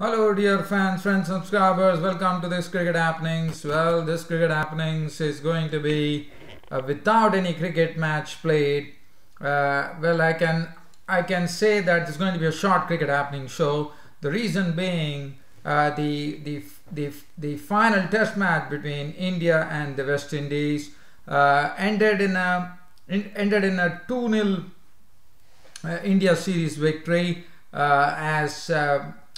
Hello dear fans, friends, subscribers, welcome to this Cricket Happenings. Well, this Cricket Happenings is going to be without any cricket match played. Well, I can say that it's going to be a short Cricket Happening show. The reason being the final test match between India and the West Indies ended in a 2-0 India series victory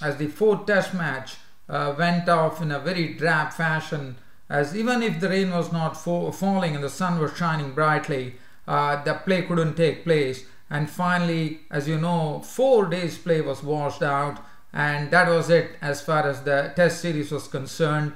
as the fourth test match went off in a very drab fashion, as even if the rain was not falling and the sun was shining brightly, the play couldn't take place. And finally, as you know, 4 days play was washed out, and that was it as far as the test series was concerned.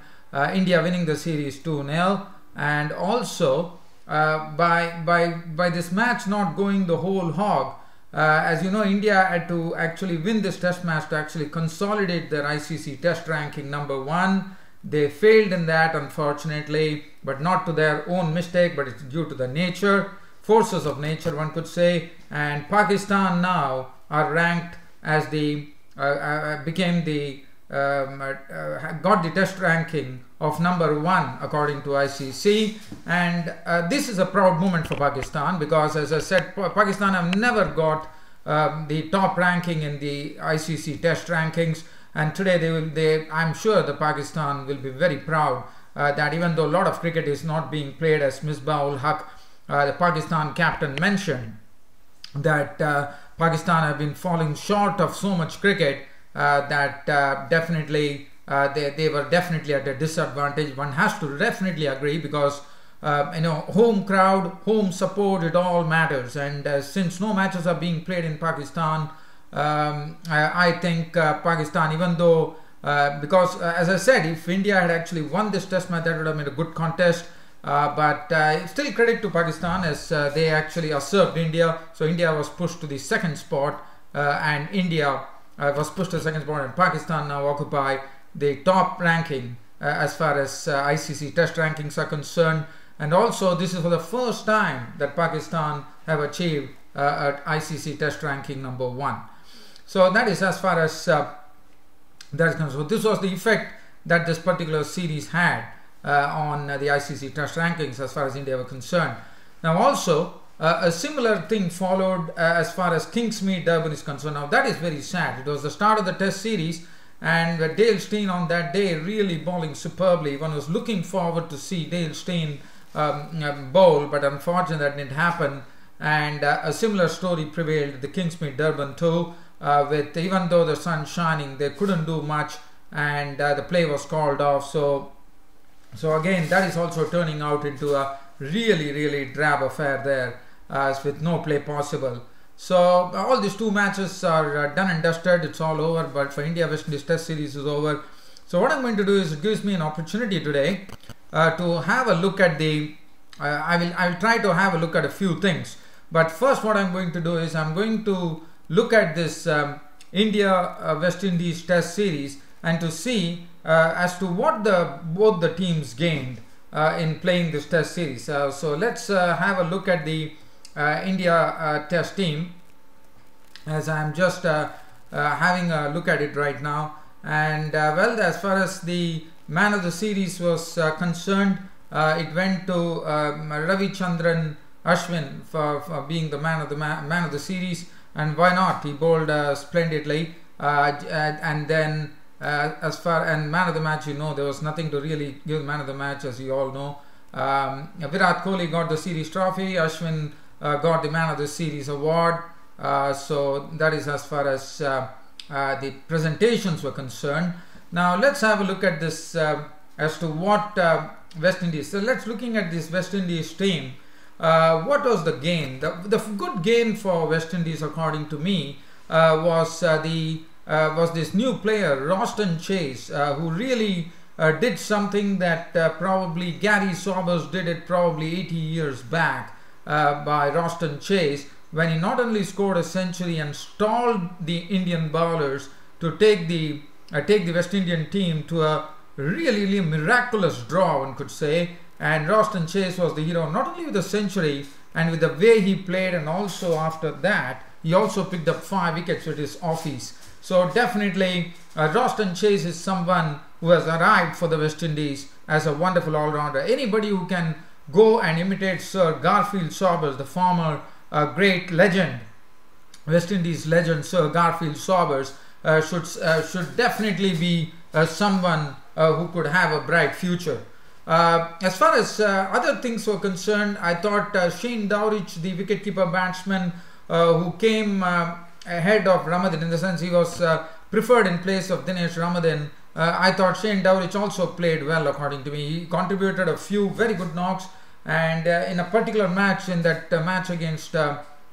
India winning the series 2-0, and also by this match not going the whole hog. As you know, India had to actually win this test match to actually consolidate their ICC test ranking number 1. They failed in that, unfortunately, but not to their own mistake, but it's due to the forces of nature, one could say. And Pakistan now are ranked as the got the test ranking of number 1 according to ICC, and this is a proud moment for Pakistan, because as I said, Pakistan have never got the top ranking in the ICC test rankings, and today I'm sure the Pakistan will be very proud that even though a lot of cricket is not being played, as Misbah-ul-Haq, the Pakistan captain, mentioned that Pakistan have been falling short of so much cricket that definitely they were definitely at a disadvantage. One has to definitely agree, because you know, home crowd, home support, it all matters. And since no matches are being played in Pakistan, I think Pakistan, even though because as I said, if India had actually won this test match, that would have been a good contest, but still credit to Pakistan, as they actually usurped India. So India was pushed to the second spot, and Pakistan now occupy the top ranking as far as ICC test rankings are concerned. And also, this is for the first time that Pakistan have achieved at ICC test ranking number 1. So that is as far as that is concerned. So this was the effect that this particular series had on the ICC test rankings as far as India were concerned. Now also, a similar thing followed as far as Kingsmead Durban is concerned. Now that is very sad. It was the start of the test series, and Dale Steyn on that day really bowling superbly. One was looking forward to see Dale Steyn bowl, but unfortunately that didn't happen. And a similar story prevailed at the Kingsmead Durban too, with even though the sun shining, they couldn't do much, and the play was called off. So again, that is also turning out into a really drab affair there, with no play possible. So all these two matches are done and dusted. It's all over, but for India, West Indies test series is over. So what I'm going to do is, it gives me an opportunity today to have a look at the I will try to have a look at a few things. But first, what I'm going to do is, I'm going to look at this India West Indies test series, and to see as to what both the teams gained in playing this test series. So let's have a look at the India test team, as I'm just having a look at it right now. And well, as far as the man of the series was concerned, it went to Ravichandran Ashwin for being the man of the series. And why not? He bowled splendidly, and then man of the match, you know, there was nothing to really give man of the match, as you all know. Virat Kohli got the series trophy. Ashwin got the man of the series award. So that is as far as the presentations were concerned. Now let's have a look at this as to what West Indies. So let's looking at this West Indies team. What was the gain? The good gain for West Indies, according to me, was this new player Roston Chase, who really did something that probably Gary Sobers did it probably 80 years back by Roston Chase, when he not only scored a century and stalled the Indian bowlers to take the West Indian team to a really miraculous draw, one could say. And Roston Chase was the hero, not only with the century and with the way he played, and also after that he also picked up 5 wickets with his offies. So definitely Roston Chase is someone who has arrived for the West Indies as a wonderful all-rounder. Anybody who can go and imitate Sir Garfield Sobers, the former great legend, West Indies legend Sir Garfield Sobers, should definitely be someone who could have a bright future. As far as other things were concerned, I thought Shane Dowrich, the wicketkeeper batsman who came ahead of Ramadan, in the sense he was preferred in place of Dinesh Ramadan, I thought Shane Dowrich also played well according to me. He contributed a few very good knocks, and in a particular match, in that match against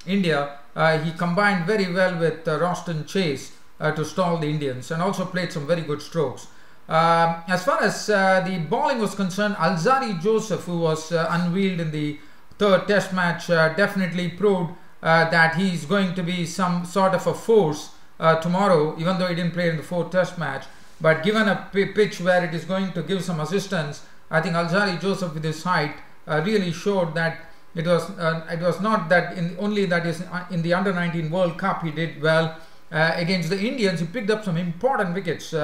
India, he combined very well with Roston Chase to stall the Indians, and also played some very good strokes. As far as the bowling was concerned, Alzarri Joseph, who was unveiled in the third test match, definitely proved that he is going to be some sort of a force tomorrow, even though he didn't play in the fourth test match. But given a pitch where it is going to give some assistance, I think Alzarri Joseph with his height really showed that it was not that only that is in the Under-19 World Cup he did well. Against the Indians, he picked up some important wickets.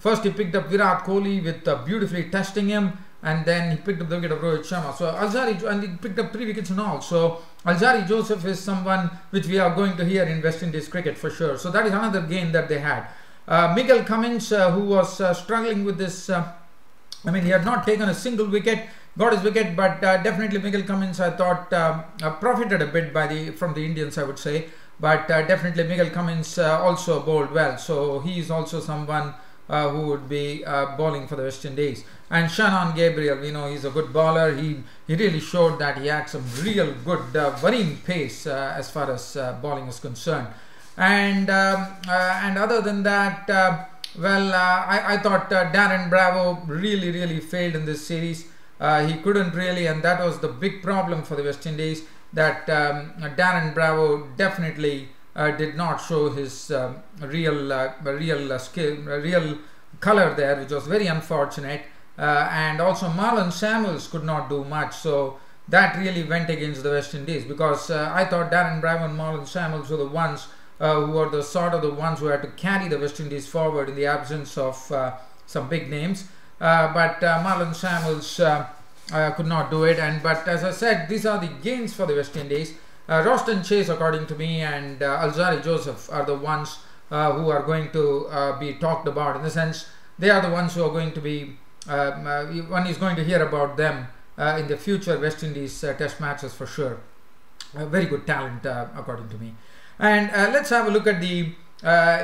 First he picked up Virat Kohli with beautifully testing him, and then he picked up the wicket of Rohit Shama. So Alzarri, and he picked up 3 wickets in all. So Alzarri Joseph is someone which we are going to hear in West Indies cricket for sure. So that is another gain that they had. Miguel Cummins, who was struggling with this, I mean, he had not taken a single wicket, got his wicket, but definitely Miguel Cummins, I thought, profited a bit from the Indians, I would say. But definitely Miguel Cummins also bowled well, so he is also someone who would be bowling for the West Indies. And Shannon Gabriel, we know he's a good bowler. He really showed that he had some real good worrying pace as far as bowling is concerned. And other than that, I thought Darren Bravo really failed in this series. He couldn't really, and that was the big problem for the West Indies, that Darren Bravo definitely did not show his real skill, real color there, which was very unfortunate. And also Marlon Samuels could not do much, so that really went against the West Indies, because I thought Darren Bravo and Marlon Samuels were the ones who were the sort of the ones who had to carry the West Indies forward in the absence of some big names. But Marlon Samuels could not do it, but as I said, these are the gains for the West Indies. Roston Chase, according to me, and Alzarri Joseph are the ones who are going to be talked about, in the sense they are the ones who are going to be one is going to hear about them in the future West Indies test matches for sure. Very good talent according to me. And let's have a look at the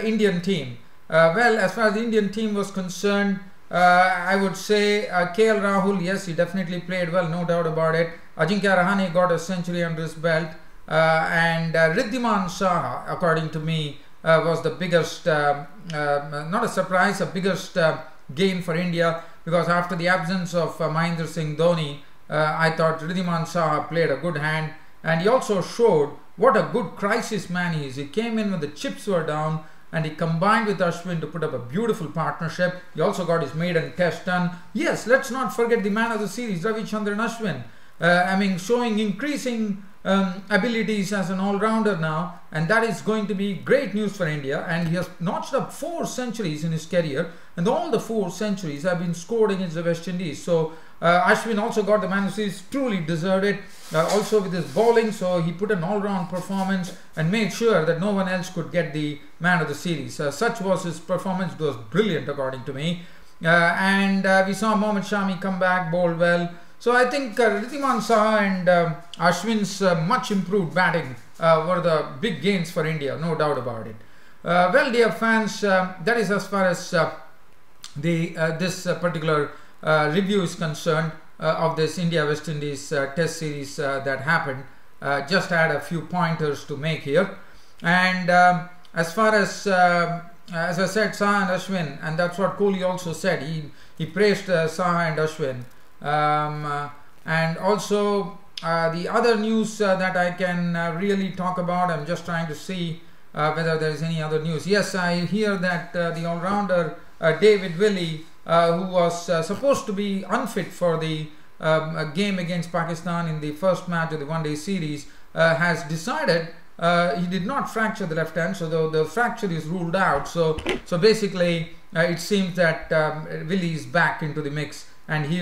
Indian team. Well, as far as the Indian team was concerned, I would say KL Rahul, yes, he definitely played well, no doubt about it. Ajinkya Rahane got a century under his belt, and Riddhiman Saha, according to me, was the biggest, not a surprise, the biggest gain for India, because after the absence of Mahindra Singh Dhoni, I thought Riddhiman Saha played a good hand, and he also showed what a good crisis man he is. He came in when the chips were down, and he combined with Ashwin to put up a beautiful partnership. He also got his maiden test done. Yes, let's not forget the man of the series, Ravichandran Ashwin. I mean, showing increasing abilities as an all-rounder now, and that is going to be great news for India. And he has notched up 4 centuries in his career, and all the 4 centuries have been scored against the West Indies. So Ashwin also got the man of the series, truly deserved it, also with his bowling. So he put an all-round performance and made sure that no one else could get the man of the series. Such was his performance. It was brilliant according to me. And we saw Mohamed Shami come back, bowl well. So I think Riddhiman Saha and Ashwin's much improved batting were the big gains for India, no doubt about it. Well, dear fans, that is as far as this particular review is concerned of this India-West Indies test series that happened. Just had a few pointers to make here. And as far as I said, Saha and Ashwin, and that's what Kohli also said. He praised Saha and Ashwin. And also the other news that I can really talk about, I'm just trying to see whether there is any other news. Yes, I hear that the all-rounder David Willey, who was supposed to be unfit for the game against Pakistan in the first match of the one-day series, has decided he did not fracture the left hand, so the fracture is ruled out. So basically it seems that Willey is back into the mix and he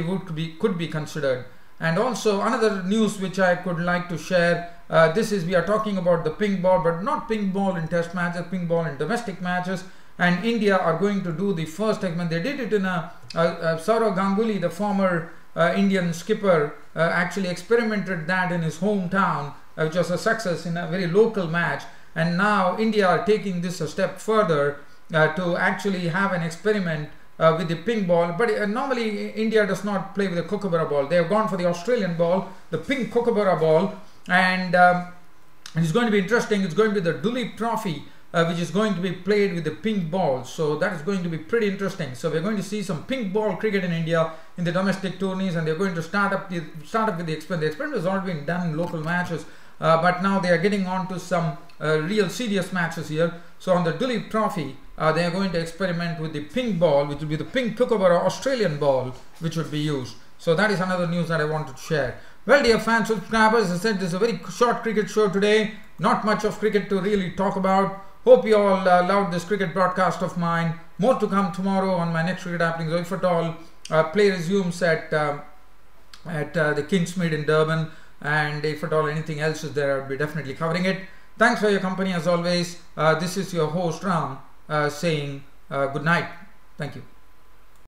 could be considered. And also another news which I could like to share, this is, we are talking about the pink ball, but not pink ball in test matches, pink ball in domestic matches. And India are going to do the first segment. They did it in Saurav Ganguly, the former Indian skipper, actually experimented that in his hometown, which was a success in a very local match. And now India are taking this a step further to actually have an experiment with the pink ball. But normally India does not play with the kookaburra ball. They have gone for the Australian ball, the pink kookaburra ball. And it's going to be interesting. It's going to be the Duleep Trophy, which is going to be played with the pink ball. So that is going to be pretty interesting. So we're going to see some pink ball cricket in India in the domestic tourneys, and they're going to start up with the experiment. The experiment has already been done in local matches, but now they are getting on to some real serious matches here. So on the Duleep Trophy, they are going to experiment with the pink ball, which will be the pink kookaburra Australian ball, which would be used. So that is another news that I wanted to share. Well, dear fans, subscribers, as I said, this is a very short cricket show today. Not much of cricket to really talk about. Hope you all loved this cricket broadcast of mine. More to come tomorrow on my next Cricket Happenings. If at all, play resumes at the Kingsmead in Durban. And if at all anything else is there, I'll be definitely covering it. Thanks for your company as always. This is your host Ram saying good night. Thank you.